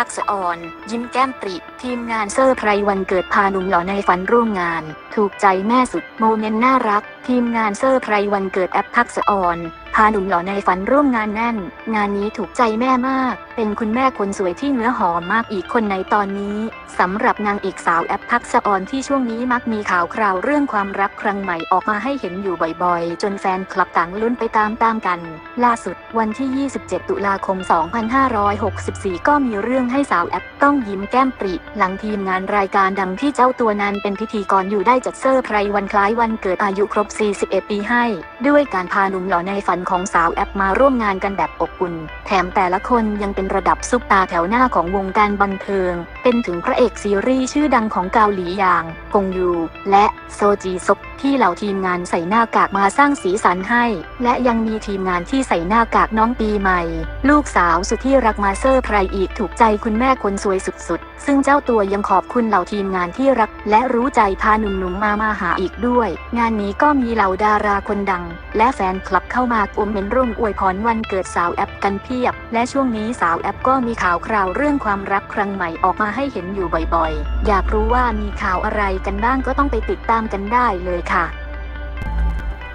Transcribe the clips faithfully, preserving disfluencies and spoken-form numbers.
ทักษอรยิ้มแก้มปริทีมงานเซอร์ไพรส์วันเกิดพาหนุ่มหล่อในฝันร่วมงานถูกใจแม่สุดโมเมนต์น่ารักทีมงานเซอร์ไพรส์วันเกิดแอปทักษอรพาหนุ่มหล่อในฝันร่วมงานแน่นงานนี้ถูกใจแม่มากเป็นคุณแม่คนสวยที่เนื้อหอมมากอีกคนในตอนนี้สำหรับนางเอกสาวแอปทักษอรที่ช่วงนี้มักมีข่าวคราวเรื่องความรักครั้งใหม่ออกมาให้เห็นอยู่บ่อยๆจนแฟนคลับต่างลุ้นไปตามๆกันล่าสุดวันที่ยี่สิบเจ็ดตุลาคมสองพันห้าร้อยหกสิบสี่ก็มีเรื่องให้สาวแอปต้องยิ้มแก้มปริหลังทีมงานรายการดังที่เจ้าตัวนั้นเป็นพิธีกรอยู่ได้จัดเซอร์ไพรส์วันคล้ายวันเกิดอายุครบสี่สิบเอ็ดปีให้ด้วยการพาหนุ่มหล่อในฝันของสาวแอปมาร่วมงานกันแบบอบอุ่นแถมแต่ละคนยังเป็นระดับซุปตาแถวหน้าของวงการบันเทิงเป็นถึงพระเอกซีรีส์ชื่อดังของเกาหลีอย่างกงยูและโซจีซกที่เหล่าทีมงานใส่หน้ากากมาสร้างสีสันให้และยังมีทีมงานที่ใส่หน้ากากน้องปีใหม่ลูกสาวสุดที่รักมาเซอร์ไพรส์อีกถูกใจคุณแม่คนสวยสุดๆซึ่งเจ้าตัวยังขอบคุณเหล่าทีมงานที่รักและรู้ใจพาหนุ่มๆมามาหาอีกด้วยงานนี้ก็มีเหล่าดาราคนดังและแฟนคลับเข้ามาคอมเมนต์ร่วมอวยพรวันเกิดสาวแอปกันเพียบและช่วงนี้สาวแอปก็มีข่าวคราวเรื่องความรักครั้งใหม่ออกมาให้เห็นอยู่บ่อยๆอยากรู้ว่ามีข่าวอะไรกันบ้างก็ต้องไปติดตามกันได้เลยค่ะ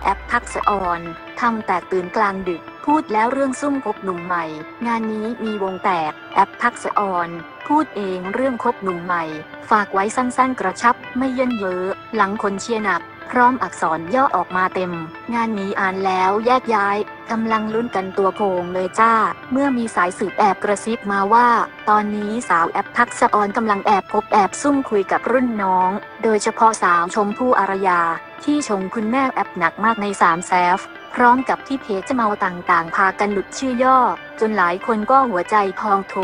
แอปทักษอรทำแตกตื่นกลางดึกพูดแล้วเรื่องซุ่มคบหนุ่มใหม่งานนี้มีวงแตกแอปทักษอรพูดเองเรื่องคบหนุ่มใหม่ฝากไว้สั้นๆกระชับไม่เยินเยอะหลังคนเชียร์หนักพร้อมอักษรย่อออกมาเต็มงานนี้อ่านแล้วแยกย้ายกำลังลุ้นกันตัวโพงเลยจ้าเมื่อมีสายสืบแอบกระซิบมาว่าตอนนี้สาวแอปทักษอรกำลังแอบพบแอบซุ่มคุยกับรุ่นน้องโดยเฉพาะสาวชมพู่อารยาที่ชมคุณแม่แอปหนักมากในสามแซฟพร้อมกับที่เพจจะเมาต่างๆพากันหลุดชื่อย่อจนหลายคนก็หัวใจพองโท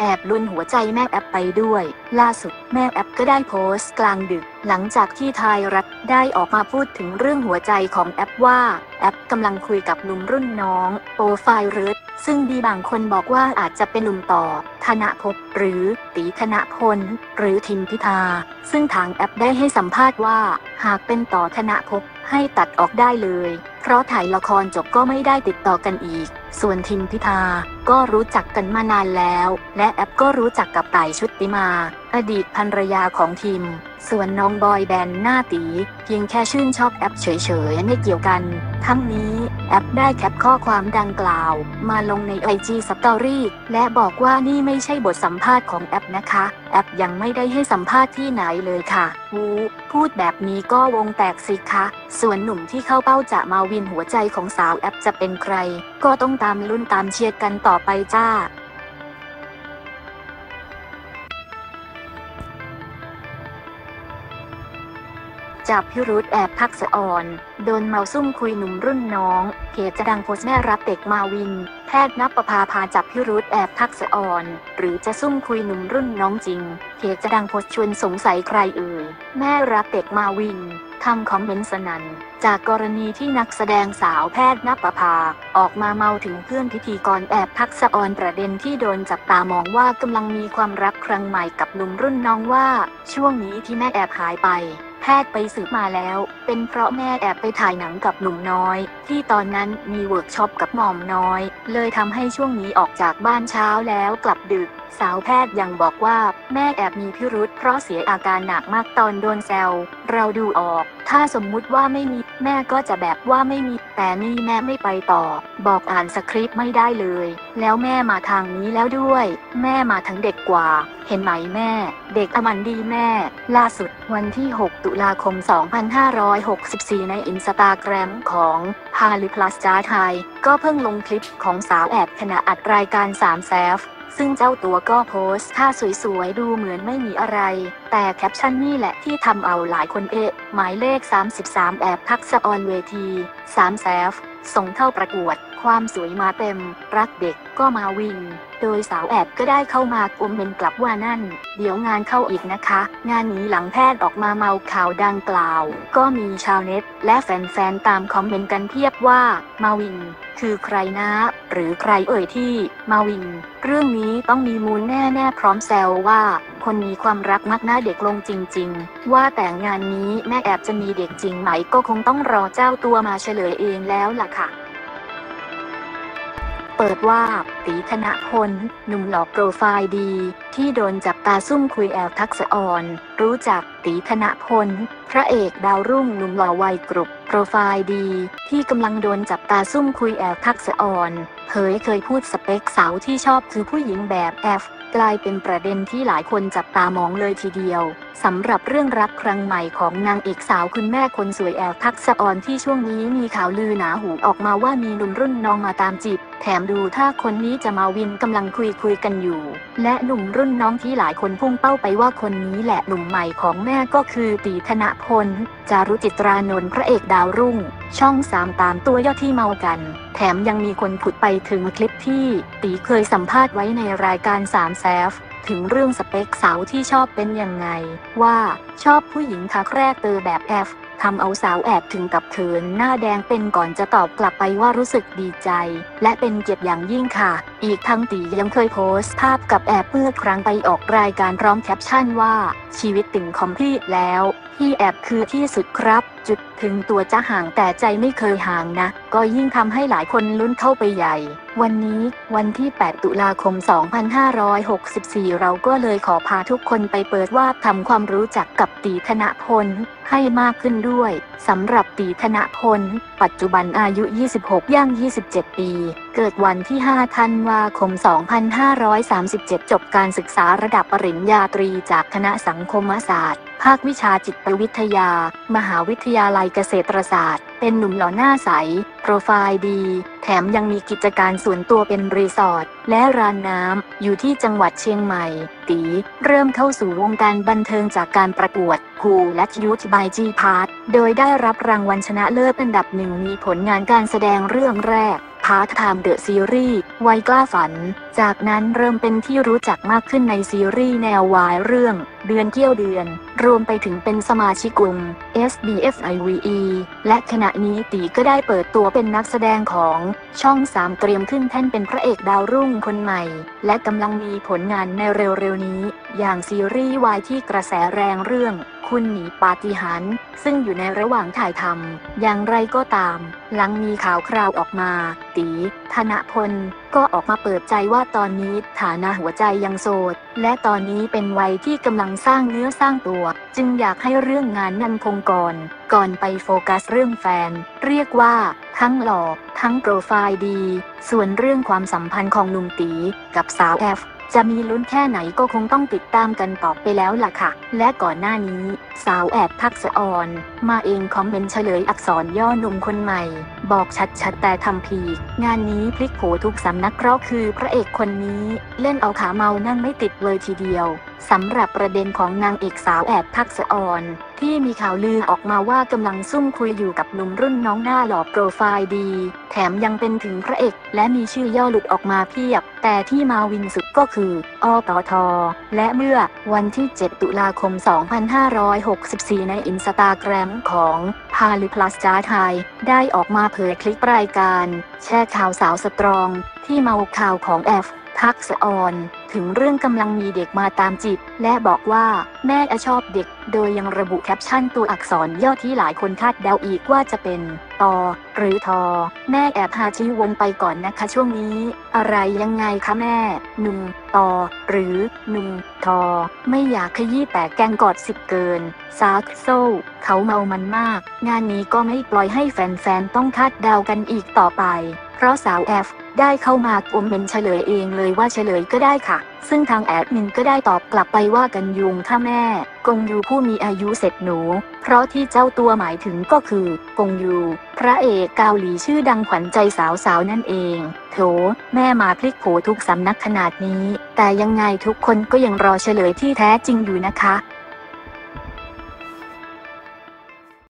แอบลุ้นหัวใจแม่แอปไปด้วยล่าสุดแม่แอปก็ได้โพสต์กลางดึกหลังจากที่ไทยรัฐได้ออกมาพูดถึงเรื่องหัวใจของแอปว่าแอปกำลังคุยกับหนุ่มรุ่นน้องโปรไฟล์รึดซึ่งมีบางคนบอกว่าอาจจะเป็นหนุ่มต่อธนภพหรือตีธนพลหรือทิมพิธาซึ่งทางแอปได้ให้สัมภาษณ์ว่าหากเป็นต่อธนภพให้ตัดออกได้เลยเพราะถ่ายละครจบก็ไม่ได้ติดต่อกันอีกส่วนทิมพิธาก็รู้จักกันมานานแล้วและแอปก็รู้จักกับต่ายชุติมาอดีตภรรยาของทิมส่วนน้องบอยแบนด์หน้าตีเพียงแค่ชื่นชอบแอปเฉยๆไม่เกี่ยวกันทั้งนี้แอปได้แคปข้อความดังกล่าวมาลงใน ไอ จี Story และบอกว่านี่ไม่ใช่บทสัมภาษณ์ของแอปนะคะแอปยังไม่ได้ให้สัมภาษณ์ที่ไหนเลยค่ะวูพูดแบบนี้ก็วงแตกสิคะส่วนหนุ่มที่เข้าเป้าจะมาวินหัวใจของสาวแอปจะเป็นใครก็ต้องตามลุ้นตามเชียร์กันต่อไปจ้าจับพิรุธแอบทักษอรโดนเมาซุ่มคุยหนุ่มรุ่นน้องเพจจะดังโพสต์แม่รับเด็กมาวินแพทย์ณปภาพาจับพิรุธแอบทักษอรหรือจะซุ่มคุยหนุ่มรุ่นน้องจริงเพจจะดังโพสต์ชวนสงสัยใครเอ่ยแม่รับเด็กมาวินทำคอมเมนต์สนั่นจากกรณีที่นักแสดงสาวแพทย์ณปภาออกมาเมาถึงเพื่อนพิธีกรแอบทักษอรประเด็นที่โดนจับตามองว่ากำลังมีความรักครั้งใหม่กับหนุ่มรุ่นน้องว่าช่วงนี้ที่แม่แอบหายไปแพทย์ไปสืบมาแล้วเป็นเพราะแม่แอบไปถ่ายหนังกับหนุ่มน้อยที่ตอนนั้นมีเวิร์กช็อปกับหม่อมน้อยเลยทำให้ช่วงนี้ออกจากบ้านเช้าแล้วกลับดึกสาวแพทย์ยังบอกว่าแม่แอบมีพิรุธเพราะเสียอาการหนักมากตอนโดนแซวเราดูออกถ้าสมมุติว่าไม่มีแม่ก็จะแบบว่าไม่มีแต่นี่แม่ไม่ไปต่อบอกอ่านสคริปต์ไม่ได้เลยแล้วแม่มาทางนี้แล้วด้วยแม่มาทั้งเด็กกว่าเห็นไหมแม่เด็กอมันดีแม่ล่าสุดวันที่หกตุลาคมสองพันห้าร้อยหกสิบสี่ในอินสตาแกรมของพาลิพลัสจ้าไทยก็เพิ่งลงคลิปของสาวแอบขณะอัดรายการสามแซฟซึ่งเจ้าตัวก็โพสท่าสวยๆดูเหมือนไม่มีอะไรแต่แคปชั่นนี่แหละที่ทำเอาหลายคนเอะหมายเลขสามสิบสามแอบทักษอรเวทีสามแซฟส่งเข้าประกวดความสวยมาเต็มรักเด็กก็มาวินโดยสาวแอดก็ได้เข้ามาอมเมนกลับว่านั่นเดี๋ยวงานเข้าอีกนะคะงานนี้หลังแพทย์ออกมาเมาข่าวดังกล่าวก็มีชาวเน็ตและแฟนๆตามคอมเมนต์กันเพียบว่ามาวินคือใครนะหรือใครเอ่ยที่มาวินเรื่องนี้ต้องมีมูลแน่ๆพร้อมแซวว่าคนมีความรักมักหน้าเด็กลงจริงๆว่าแต่งานนี้แม่แอดจะมีเด็กจริงไหมก็คงต้องรอเจ้าตัวมาเฉลยเองแล้วล่ะค่ะ เปิดวาบตีธนพลหนุ่มหล่อโปรไฟล์ดีที่โดนจับตาซุ่มคุยแอลทักษอรรู้จักตีธนพลพระเอกดาวรุ่งหนุ่มหล่อวัยกรุบโปรไฟล์ดีที่กำลังโดนจับตาซุ่มคุยแอลทักษอรเผยเคยพูดสเปคสาวที่ชอบคือผู้หญิงแบบแอฟกลายเป็นประเด็นที่หลายคนจับตามองเลยทีเดียวสำหรับเรื่องรักครั้งใหม่ของนางเอกสาวคุณแม่คนสวยแอลทักษอรที่ช่วงนี้มีข่าวลือหนาหูออกมาว่ามีหนุ่มรุ่นน้องมาตามจีบแถมดูถ้าคนนี้จะมาวินกำลังคุยคุยกันอยู่และหนุ่มรุ่นน้องที่หลายคนพุ่งเป้าไปว่าคนนี้แหละหนุ่มใหม่ของแม่ก็คือตีธนพล จารุจิตรานนท์พระเอกดาวรุ่งช่องสามตามตัวยอดที่เมากันแถมยังมีคนพูดไปถึงคลิปที่ตีเคยสัมภาษณ์ไว้ในรายการสามแซฟถึงเรื่องสเปคสาวที่ชอบเป็นยังไงว่าชอบผู้หญิงทักแรกเตอแบบแอฟทำเอาสาวแอบถึงกับเขินหน้าแดงเป็นก่อนจะตอบกลับไปว่ารู้สึกดีใจและเป็นเกียรติอย่างยิ่งค่ะอีกทั้งตียังเคยโพสต์ภาพกับแอบเมื่อครั้งไปออกรายการพร้อมแคปชั่นว่าชีวิตติ่งคอมพลีทแล้วที่แอบคือที่สุดครับจุดถึงตัวจะห่างแต่ใจไม่เคยห่างนะก็ยิ่งทำให้หลายคนลุ้นเข้าไปใหญ่วันนี้วันที่แปดตุลาคมสองพันห้าร้อยหกสิบสี่เราก็เลยขอพาทุกคนไปเปิดวาบทำความรู้จักกับตีธนพลให้มากขึ้นด้วยสำหรับตีธนพลปัจจุบันอายุยี่สิบหกย่างยี่สิบเจ็ดปีเกิดวันที่ห้าธันวาคมสองพันห้าร้อยสามสิบเจ็ดจบการศึกษาระดับปริญญาตรีจากคณะสังคมศาสตร์ภาควิชาจิตวิทยามหาวิทยาลัยเกษตรศาสตร์เป็นหนุ่มหล่อหน้าใสโปรไฟล์ดีแถมยังมีกิจการส่วนตัวเป็นรีสอร์ทและร้านน้ำอยู่ที่จังหวัดเชียงใหม่ตีเริ่มเข้าสู่วงการบันเทิงจากการประกวดคูลและยูทบายจีพาร์ทโดยได้รับรางวัลชนะเลิศอันดับหนึ่งมีผลงานการแสดงเรื่องแรกพาร์ทไทม์เดอะซีรีส์วัยกล้าฝันจากนั้นเริ่มเป็นที่รู้จักมากขึ้นในซีรีส์แนววายเรื่องเดือนเที่ยวเดือนรวมไปถึงเป็นสมาชิกกลุ่ม เอส บี เอฟ ไอ วี อี และขณะนี้ตีก็ได้เปิดตัวเป็นนักแสดงของช่องสามเตรียมขึ้นแท่นเป็นพระเอกดาวรุ่งคนใหม่และกำลังมีผลงานในเร็วๆนี้อย่างซีรีส์วายที่กระแสแรงเรื่องคุณหนีปาฏิหาริย์ซึ่งอยู่ในระหว่างถ่ายทำอย่างไรก็ตามหลังมีข่าวคราวออกมาตีธนพลก็ออกมาเปิดใจว่าตอนนี้ฐานะหัวใจยังโสดและตอนนี้เป็นวัยที่กำลังสร้างเนื้อสร้างตัวจึงอยากให้เรื่องงานนั้นคงก่อนก่อนไปโฟกัสเรื่องแฟนเรียกว่าทั้งหล่อทั้งโปรไฟล์ดีส่วนเรื่องความสัมพันธ์ของหนุ่มตีกับสาวแอฟจะมีลุ้นแค่ไหนก็คงต้องติดตามกันต่อไปแล้วล่ะค่ะและก่อนหน้านี้สาวแอฟทักษอรมาเองคอมเมนต์เฉลยอักษรย่อหนุ่มคนใหม่บอกชัดๆแต่ทำพีกงานนี้พลิกโผทุกสำนักเพราะคือพระเอกคนนี้เล่นเอาขาเมานั่งไม่ติดเลยทีเดียวสำหรับประเด็นของนางเอกสาวแอฟทักษอรที่มีข่าวลือออกมาว่ากำลังซุ่มคุยอยู่กับหนุ่มรุ่นน้องหน้าหล่อโปรไฟล์ดีแถมยังเป็นถึงพระเอกและมีชื่อย่อหลุดออกมาเพียบแต่ที่มาวินสุดก็คืออตท.และเมื่อวันที่เจ็ดตุลาคมสองพันห้าร้อยหกสิบสี่ในอินสตาแกรมของพาลิพลัสจ้าไทยได้ออกมาเผยคลิปรายการแชร์ข่าวสาวสตรองที่เมาข่าวของแอฟทักษอรถึงเรื่องกำลังมีเด็กมาตามจีบและบอกว่าแม่ชอบเด็กโดยยังระบุแคปชั่นตัวอักษรย่อที่หลายคนคาดเดาอีกว่าจะเป็นตอหรือทอแม่แอบหาที่วนไปก่อนนะคะช่วงนี้อะไรยังไงคะแม่หนุ่มตอหรือหนุ่มทอไม่อยากขยี้แต่แกงกอดสิบเกินซากโซ่เขาเมามันมากงานนี้ก็ไม่ปล่อยให้แฟนๆต้องคาดเดากันอีกต่อไปเพราะสาวแอฟได้เข้ามาคอมเมนต์เฉลยเองเลยว่าเฉลยก็ได้ค่ะซึ่งทางแอดมินก็ได้ตอบกลับไปว่ากันยุงค่ะแม่กงยูผู้มีอายุเสร็จหนูเพราะที่เจ้าตัวหมายถึงก็คือกงยูพระเอกเกาหลีชื่อดังขวัญใจสาวๆนั่นเองโถแม่มาพลิกโผทุกสำนักขนาดนี้แต่ยังไงทุกคนก็ยังรอเฉลยที่แท้จริงอยู่นะคะ